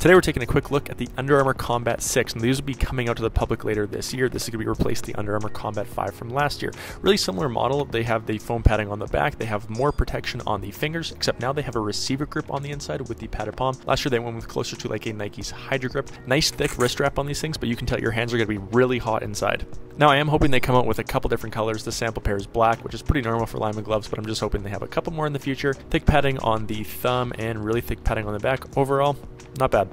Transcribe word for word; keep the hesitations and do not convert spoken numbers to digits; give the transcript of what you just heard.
Today we're taking a quick look at the Under Armour Combat six, and these will be coming out to the public later this year. This is going to be replaced the Under Armour Combat five from last year. Really similar model. They have the foam padding on the back, they have more protection on the fingers, except now they have a receiver grip on the inside with the padded palm. Last year they went with closer to like a Nike's Hydro Grip. Nice thick wrist strap on these things, but you can tell your hands are going to be really hot inside. Now I am hoping they come out with a couple different colors. The sample pair is black, which is pretty normal for lineman gloves, but I'm just hoping they have a couple more in the future. Thick padding on the thumb and really thick padding on the back. Overall, not bad.